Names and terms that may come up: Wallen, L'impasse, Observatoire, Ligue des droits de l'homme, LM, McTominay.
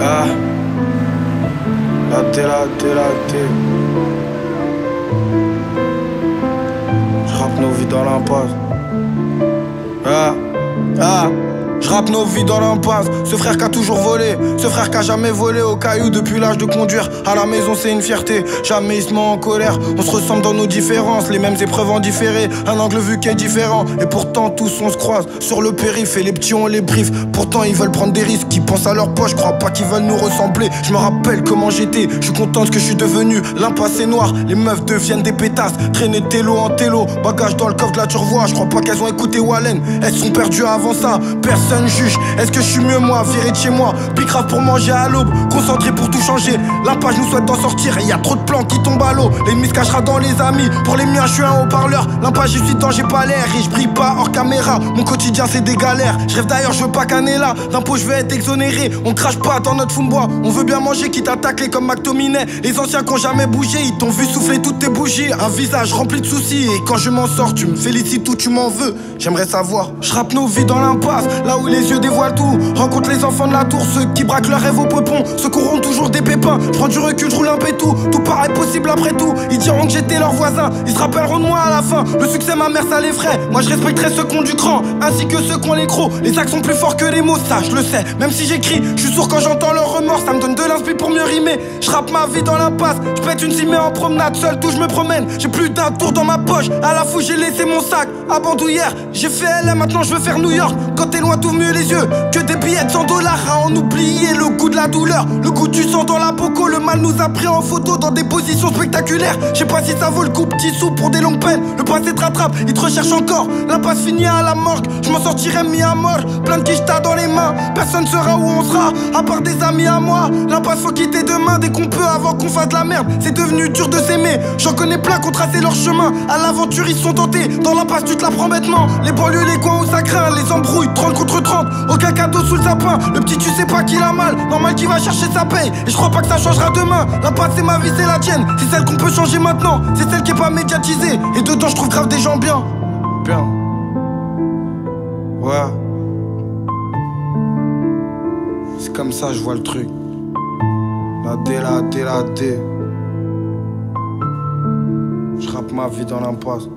Ah, la thé. Je rappe nos vies dans l'impasse. Je rappe nos vies dans l'impasse. Ce frère qui a toujours volé, ce frère qui a jamais volé au caillou depuis l'âge de conduire. À la maison c'est une fierté, jamais il se met en colère. On se ressemble dans nos différences, les mêmes épreuves en différé. Un angle vu qui est différent, et pourtant tous on se croise. Sur le périph' et les petits on les briefe. Pourtant ils veulent prendre des risques, ils pensent à leur poche. Crois pas qu'ils veulent nous ressembler, je me rappelle comment j'étais. Je suis content de ce que je suis devenu, l'impasse est noire. Les meufs deviennent des pétasses, traîner télo en télo. Bagage dans le coffre de la turvoie, je crois pas qu'elles ont écouté Wallen. Elles sont perdues avant ça, personne juge. Est-ce que je suis mieux moi, viré de chez moi, puis grave pour manger à l'aube, concentré pour tout changer. L'impasse nous souhaite d'en sortir et y a trop de plans qui tombent à l'eau. L'ennemi se cachera dans les amis, pour les miens je suis un haut-parleur. L'impasse je suis dedans, j'ai pas l'air et je brille pas hors caméra. Mon quotidien c'est des galères, je rêve d'ailleurs, je veux pas qu'un est là. D'impôt je veux être exonéré, on crache pas dans notre fond de bois. On veut bien manger, quitte à tacler comme McTominay. Les anciens qui ont jamais bougé, ils t'ont vu souffler toutes tes bougies. Un visage rempli de soucis et quand je m'en sors, tu me félicites ou tu m'en veux. J'aimerais savoir, je rappe nos vies dans l'impasse. Les yeux dévoilent tout, rencontre les enfants de la tour. Ceux qui braquent leur rêve au peupon, se courront toujours des pépins. Je prends du recul, je roule un pétou, tout paraît possible après tout. Ils diront que j'étais leur voisin, ils se rappelleront de moi à la fin. Le succès ma mère ça les ferait, moi je respecterai ceux qui ont du cran, ainsi que ceux qui ont les crocs. Les actes sont plus forts que les mots, ça je le sais. Même si j'écris, je suis sourd quand j'entends leur remords. Ça me donne de l'inspi pour mieux rimer. Je rappe ma vie dans l'impasse, je pète une cimée en promenade. Seul tout je me promène, j'ai plus d'un tour dans ma poche. À la fouille j'ai laissé mon sac, à bandoulière j'ai fait LM, maintenant je veux faire New York. Quand t'es loin t'ouvres mieux les yeux que des billets de $100 à en oublier le goût de la douleur, le goût du sang dans la boco. Le mal nous a pris en photo dans des positions spectaculaires. Je sais pas si ça vaut le coup, petit sous pour des longues peines. Le passé te rattrape, il te recherche encore. L'impasse finit à la morgue, je m'en sortirai mis à mort. Plein de quichtas dans les mains, personne sera où on sera à part des amis à moi. L'impasse faut quitter demain dès qu'on peut avant qu'on fasse de la merde. C'est devenu dur de s'aimer, j'en connais plein qui ont tracé leur chemin. À l'aventure ils sont tentés, dans l'impasse tu te la prends bêtement. Les banlieues, les coins où ça craint, les embrouilles 30 contre 30, aucun cadeau sous le sapin. Le petit tu sais pas qu'il a mal, normal qu'il va chercher sa paye. Et je crois pas que ça changera demain. L'impasse c'est ma vie, c'est la tienne, c'est celle qu'on peut changer maintenant. C'est celle qui est pas médiatisée, et dedans je trouve grave des gens bien. Bien. Ouais. C'est comme ça je vois le truc. La dé. Je rappe ma vie dans l'impasse.